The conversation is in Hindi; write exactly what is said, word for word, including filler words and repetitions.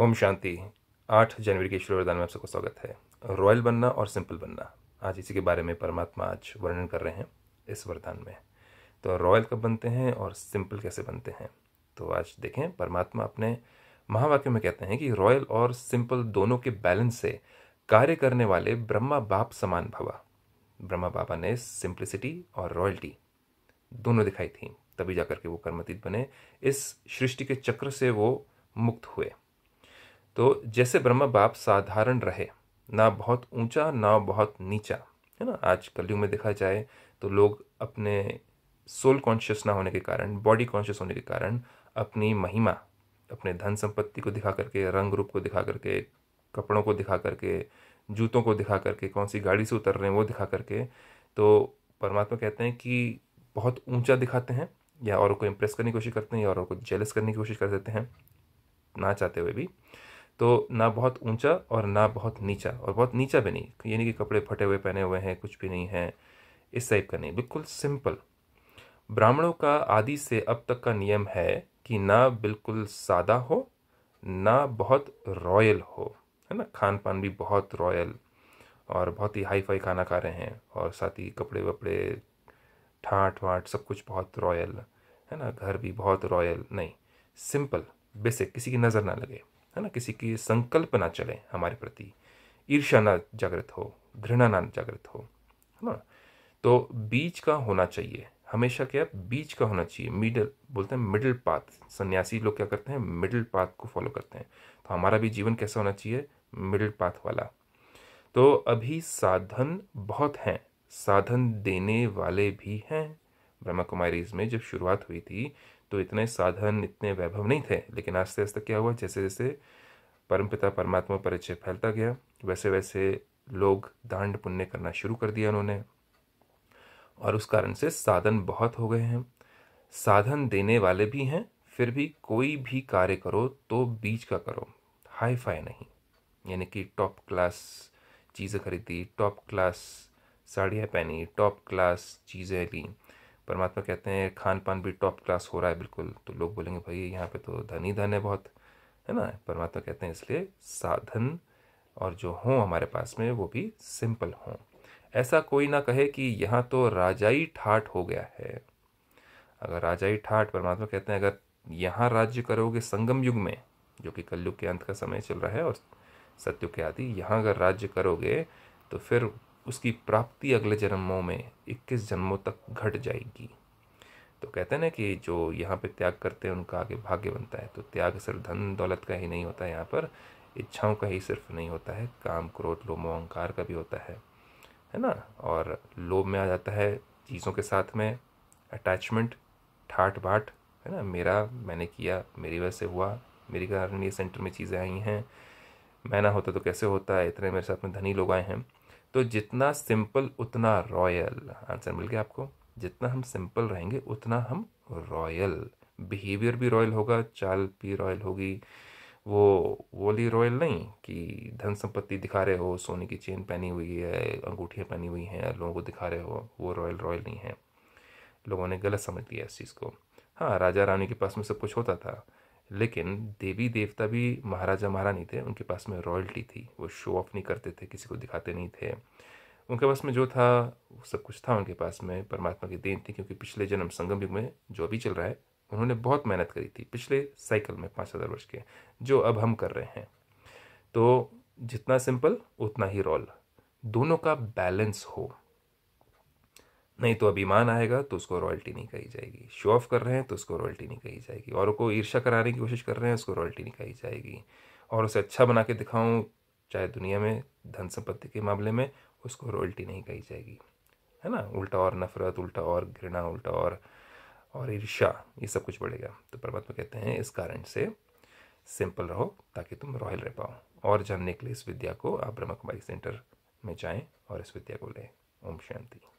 ओम शांति। आठ जनवरी के ईश्वर वरदान में आप सबको स्वागत है। रॉयल बनना और सिंपल बनना, आज इसी के बारे में परमात्मा आज वर्णन कर रहे हैं इस वरदान में। तो रॉयल कब बनते हैं और सिंपल कैसे बनते हैं, तो आज देखें। परमात्मा अपने महावाक्य में कहते हैं कि रॉयल और सिंपल दोनों के बैलेंस से कार्य करने वाले ब्रह्मा बाप समान भवा। ब्रह्मा बाबा ने सिंप्लिसिटी और रॉयल्टी दोनों दिखाई थी, तभी जाकर के वो कर्मातीत बने, इस सृष्टि के चक्र से वो मुक्त हुए। तो जैसे ब्रह्मा बाप साधारण रहे, ना बहुत ऊंचा ना बहुत नीचा, है ना। आज कलयुग में देखा जाए तो लोग अपने सोल कॉन्शियस ना होने के कारण, बॉडी कॉन्शियस होने के कारण अपनी महिमा, अपने धन संपत्ति को दिखा करके, रंग रूप को दिखा करके, कपड़ों को दिखा करके, जूतों को दिखा करके, कौन सी गाड़ी से उतर रहे हैं वो दिखा करके, तो परमात्मा कहते हैं कि बहुत ऊँचा दिखाते हैं या औरों को इम्प्रेस करने की कोशिश करते हैं या औरों को जेलस करने की कोशिश कर देते हैं ना चाहते हुए भी। तो ना बहुत ऊंचा और ना बहुत नीचा, और बहुत नीचा भी नहीं, यानी कि कपड़े फटे हुए पहने हुए हैं, कुछ भी नहीं है, इस टाइप का नहीं, बिल्कुल सिंपल। ब्राह्मणों का आदि से अब तक का नियम है कि ना बिल्कुल सादा हो ना बहुत रॉयल हो, है ना। खान पान भी बहुत रॉयल और बहुत ही हाई फाई खाना खा रहे हैं, और साथ ही कपड़े वपड़े, ठाट वाट सब कुछ बहुत रॉयल, है ना। घर भी बहुत रॉयल, नहीं, सिंपल बेसिक, किसी की नज़र ना लगे, है ना, किसी की संकल्प ना चले हमारे प्रति, ईर्ष्या ना जागृत हो, घृणा ना जागृत हो, है ना। तो बीच का होना चाहिए हमेशा, क्या बीच का होना चाहिए, मिडल बोलते हैं, मिडिल पाथ। सन्यासी लोग क्या करते हैं, मिडिल पाथ को फॉलो करते हैं। तो हमारा भी जीवन कैसा होना चाहिए, मिडिल पाथ वाला। तो अभी साधन बहुत हैं, साधन देने वाले भी हैं। ब्रह्मा कुमारी में जब शुरुआत हुई थी तो इतने साधन, इतने वैभव नहीं थे, लेकिन आस्ते आस्ते क्या हुआ, जैसे जैसे परमपिता परमात्मा परिचय फैलता गया वैसे वैसे लोग दान पुण्य करना शुरू कर दिया उन्होंने, और उस कारण से साधन बहुत हो गए हैं। साधन देने वाले भी हैं, फिर भी कोई भी कार्य करो तो बीच का करो, हाई फाई नहीं, यानी कि टॉप क्लास चीज़ें खरीदी, टॉप क्लास साड़ियाँ पहनी, टॉप क्लास चीज़ें ली। परमात्मा कहते हैं खान पान भी टॉप क्लास हो रहा है बिल्कुल, तो लोग बोलेंगे भाई यहाँ पे तो धन ही धन है बहुत, है ना। परमात्मा कहते हैं इसलिए साधन और जो हों हमारे पास में वो भी सिंपल हों। ऐसा कोई ना कहे कि यहाँ तो राजाई ठाट हो गया है। अगर राजाई ठाट, परमात्मा कहते हैं अगर यहाँ राज्य करोगे संगम युग में, जो कि कलयुग के अंत का समय चल रहा है और सतयुग के आदि, यहाँ अगर राज्य करोगे तो फिर उसकी प्राप्ति अगले जन्मों में इक्कीस जन्मों तक घट जाएगी। तो कहते हैं ना कि जो यहाँ पे त्याग करते हैं उनका आगे भाग्य बनता है। तो त्याग सिर्फ धन दौलत का ही नहीं होता है, यहाँ पर इच्छाओं का ही सिर्फ नहीं होता है, काम क्रोध लोभ अहंकार का भी होता है, है ना। और लोभ में आ जाता है चीज़ों के साथ में अटैचमेंट, ठाट बाट, है ना, मेरा, मैंने किया, मेरी वजह से हुआ, मेरे कारण ये सेंटर में चीज़ें आई हैं, मैं ना होता तो कैसे होता है, इतने मेरे साथ में धनी लोग आए हैं। तो जितना सिंपल उतना रॉयल, आंसर मिल गया आपको। जितना हम सिंपल रहेंगे उतना हम रॉयल, बिहेवियर भी रॉयल होगा, चाल भी रॉयल होगी। वो वोली रॉयल नहीं कि धन संपत्ति दिखा रहे हो, सोने की चेन पहनी हुई है, अंगूठियाँ पहनी हुई हैं, लोगों को दिखा रहे हो, वो रॉयल रॉयल नहीं है। लोगों ने गलत समझ लिया इस चीज़ को। हाँ, राजा रानी के पास में सब कुछ होता था, लेकिन देवी देवता भी महाराजा महारानी थे, उनके पास में रॉयल्टी थी, वो शो ऑफ नहीं करते थे, किसी को दिखाते नहीं थे, उनके पास में जो था सब कुछ था, उनके पास में परमात्मा की देन थी। क्योंकि पिछले जन्म संगम युग में जो अभी चल रहा है उन्होंने बहुत मेहनत करी थी, पिछले साइकिल में पाँच हज़ार वर्ष के, जो अब हम कर रहे हैं। तो जितना सिंपल उतना ही रॉयल, दोनों का बैलेंस हो, नहीं तो अभिमान आएगा तो उसको रॉयल्टी नहीं कही जाएगी, शो ऑफ कर रहे हैं तो उसको रॉयल्टी नहीं कही जाएगी, और को ईर्ष्या कराने की कोशिश कर रहे हैं उसको रॉयल्टी नहीं कही जाएगी, और उसे अच्छा बना के दिखाऊँ चाहे दुनिया में धन संपत्ति के मामले में, उसको रॉयल्टी नहीं कही जाएगी, है ना। उल्टा और नफरत, उल्टा और घृणा, उल्टा और और ईर्ष्या, ये सब कुछ बढ़ेगा। तो परमात्मा कहते हैं इस कारण से सिंपल रहो ताकि तुम रॉयल रह पाओ। और जानने के लिए इस विद्या को आप ब्रह्मा कुमारी सेंटर में जाएँ और इस विद्या को लें। ओम शांति।